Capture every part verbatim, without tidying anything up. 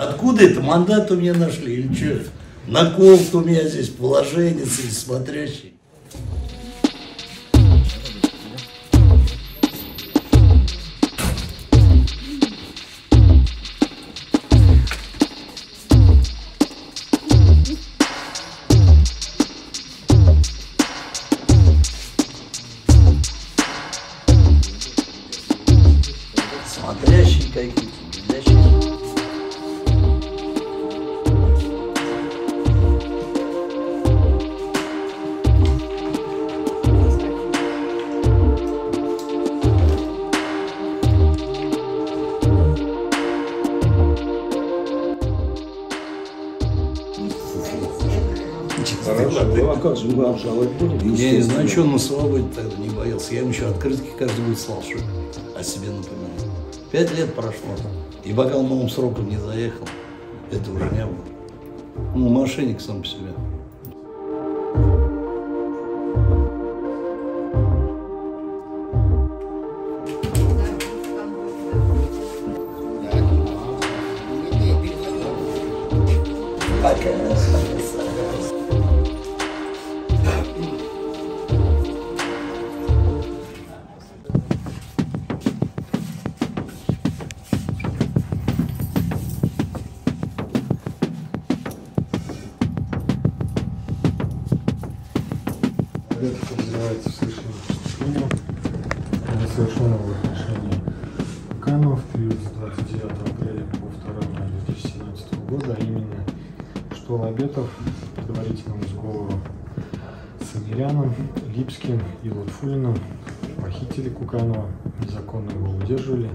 Откуда это? Мандат у меня нашли или что? Наколка у меня здесь, положенец или смотрящий. Смотрящий какие-то, видящий. Мы обжаловать будем. Я не знаю, что он на свободе тогда не боялся. Я им еще открытки каждый будет слал, что о себе напоминал. Пять лет прошло, и пока он новым сроком не заехал, это уже не было. Ну, мошенник сам по себе. Совершенного отношения Куканова в период с двадцать девятого апреля по второго мая две тысячи семнадцатого года, а именно, что Лобетов по предварительному сговору с Амиряном, Липским и Лутфуллиным похитили Куканова, незаконно его удерживали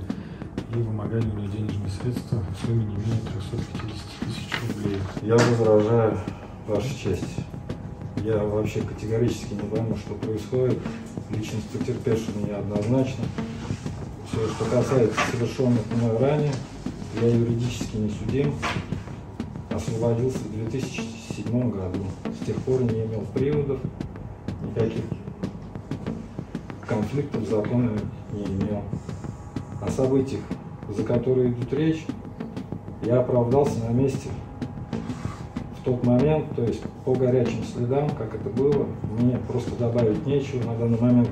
и вымогали у него денежные средства в сумме не менее трёхсот пятидесяти тысяч рублей. Я возражаю, Ваша честь. Я вообще категорически не пойму, что происходит. Личность потерпевшего неоднозначна. Все, что касается совершенных мной ранее, я юридически не судим. Освободился в две тысячи седьмом году. С тех пор не имел приводов, никаких конфликтов с законами не имел. О событиях, за которые идут речь, я оправдался на месте. В тот момент, то есть по горячим следам, как это было, мне просто добавить нечего на данный момент.